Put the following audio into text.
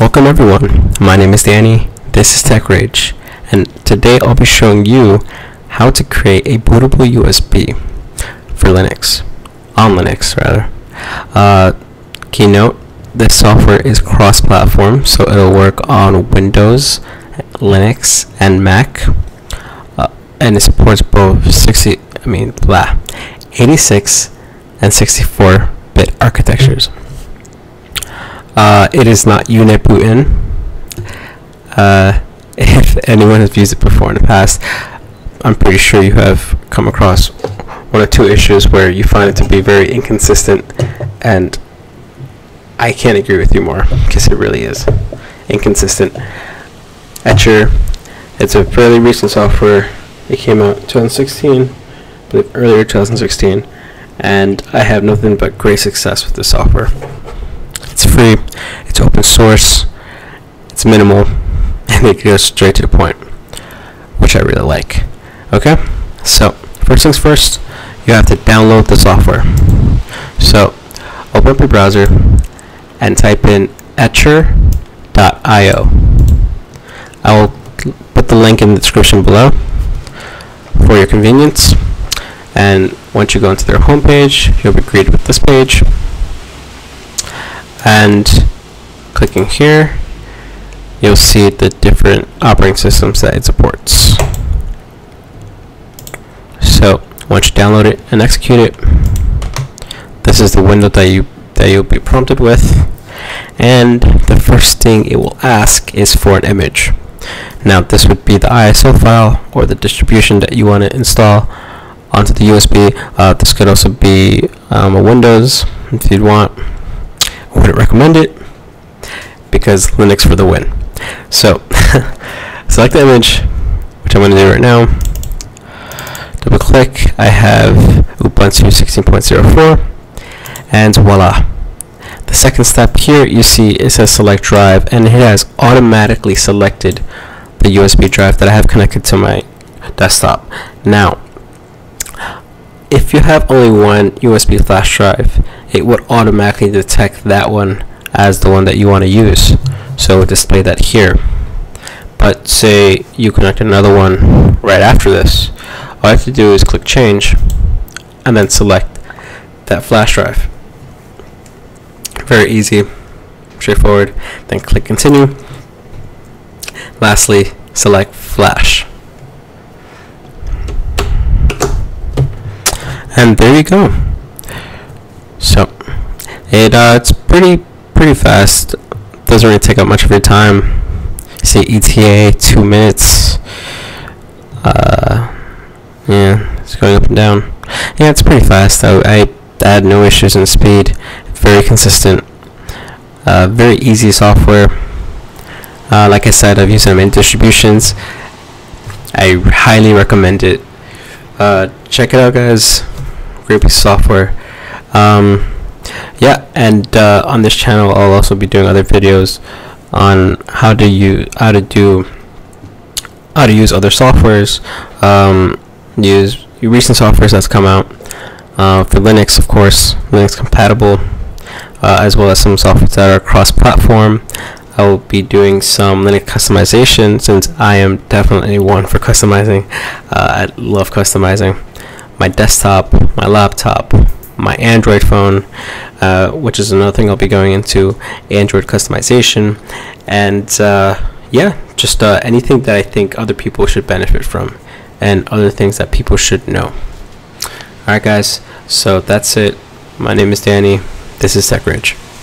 Welcome everyone, my name is Danny, this is TechRage, and today I'll be showing you how to create a bootable USB for Linux, on Linux rather. Keynote, this software is cross-platform, so it'll work on Windows, Linux, and Mac, and it supports both 86 and 64-bit architectures. It is not Unetbootin. If anyone has used it before in the past, I'm pretty sure you have come across one or two issues where you find it to be very inconsistent, and I can't agree with you more because it really is inconsistent. Etcher, it's a fairly recent software. It came out 2016, I believe earlier 2016, and I have nothing but great success with this software. It's free, it's open source, it's minimal, and it goes straight to the point, which I really like. Okay, so first things first, you have to download the software. So open up your browser and type in etcher.io. I will put the link in the description below for your convenience, and once you go into their homepage, you'll be greeted with this page. And clicking here, you'll see the different operating systems that it supports. So once you download it and execute it, this is the window that you'll be prompted with, and the first thing it will ask is for an image. Now this would be the ISO file or the distribution that you want to install onto the USB. This could also be a Windows if you'd want. Wouldn't recommend it because Linux for the win. So select the image, which I'm going to do right now. Double click. I have Ubuntu 16.04, and voila. The second step here, you see it says select drive, and it has automatically selected the USB drive that I have connected to my desktop. Now, if you have only one USB flash drive, it would automatically detect that one as the one that you want to use, so it would display that here. But say you connect another one right after this, all I have to do is click change and then select that flash drive. Very easy, straightforward. Then click continue. Lastly, select flash. And there you go. So it's pretty fast. Doesn't really take up much of your time. Say ETA 2 minutes. Yeah, it's going up and down. Yeah, it's pretty fast. I had no issues in speed. Very consistent. Very easy software. Like I said, I've used it in many distributions. I highly recommend it. Check it out, guys. Great piece of software. Yeah, and on this channel I'll also be doing other videos on how to use other softwares, use recent softwares that's come out for Linux, of course, Linux compatible, as well as some softwares that are cross-platform. I will be doing some Linux customization, since I am definitely one for customizing. I love customizing my desktop, my laptop, my Android phone, which is another thing I'll be going into, Android customization, and yeah, just anything that I think other people should benefit from and other things that people should know. Alright guys, so that's it. My name is Danny, this is TechRage.